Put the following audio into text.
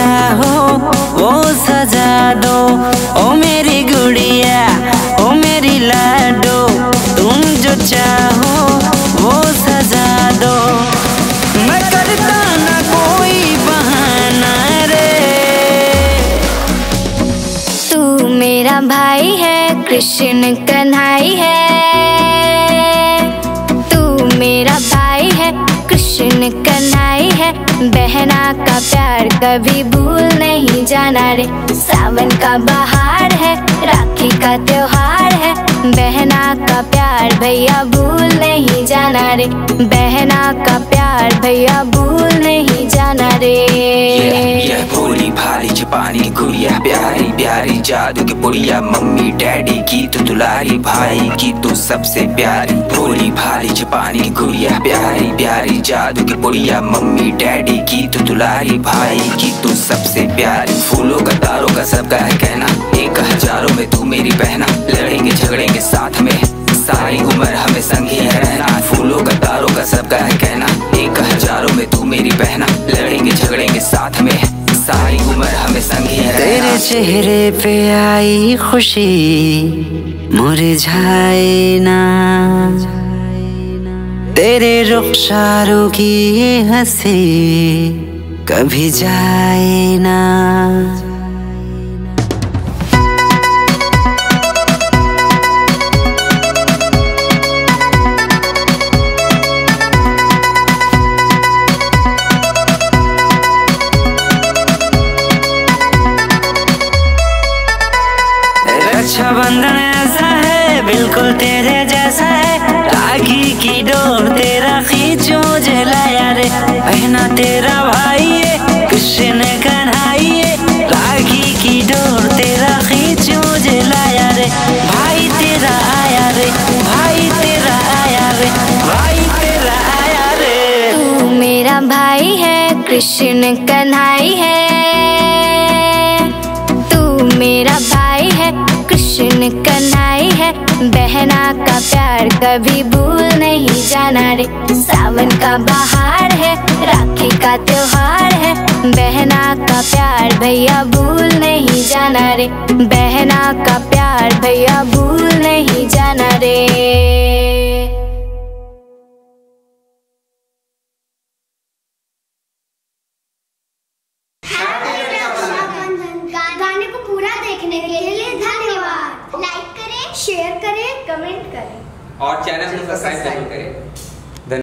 क्या हो वो सजा दो। ओ मेरी गुड़िया ओ मेरी लाडो, तुम जो चाहो वो सजा दो। मैं करता ना कोई बहाना रे, तू मेरा भाई है कृष्ण कन्हई है। तू मेरा भाई है कृष्ण कन्हई है, बहना का प्यार कभी भूल नहीं जाना रे। सावन का बहार है राखी का त्योहार है, बहना का प्यार भैया भूल नहीं जाना रे। बहना का प्यार भैया भूल नहीं जाना रे। ये भोली भाली छपारी गुड़िया प्यारी प्यारी जादू की बुढ़िया, मम्मी डैडी की तो दुलारी, भाई की तो सबसे प्यारी। भोली भाली छपारी गुड़िया प्यारी प्यारी जादू की बुढ़िया, मम्मी डैडी की तो दुलारी, भाई की तो सबसे प्यारी। फूलों का तारों का सबका है कहना, एक हजारों में तू मेरी बहना। लड़ेंगे झगड़ेंगे साथ में सारी उम्र हमें संग ही है रहना। फूलों का तारों का सबका है कहना, एक हजारों में तू मेरी बहना। लड़ेंगे झगड़ेंगे साथ में सारी उम्र हमें संग ही है रहना। तेरे चेहरे पे आई खुशी मुरझाए ना, तेरे रुखसारों की ये हंसी कभी जाए ना। रक्षाबंधन ऐसा है बिल्कुल तेरे जैसा है, राखी की डोर तेरा खींचो जलाया रे। बहना तेरा भाई है कृष्ण कन्हई है, राखी की डोर तेरा खींचो जलाया रे। भाई तेरा आया रे, भाई तेरा आया रे, भाई तेरा आया रे। तू मेरा भाई है कृष्ण कन्हई है, तू मेरा भाई है कृष्ण कन्हई है, बहना का प्यार कभी भूल नहीं जाना रे। सावन का बहार है राखी का त्योहार है, बहना का प्यार भैया भूल नहीं जाना रे। बहना का प्यार भैया भूल नहीं जाना रे। शेयर करें, कमेंट करें और चैनल को सब्सक्राइब जरूर करें।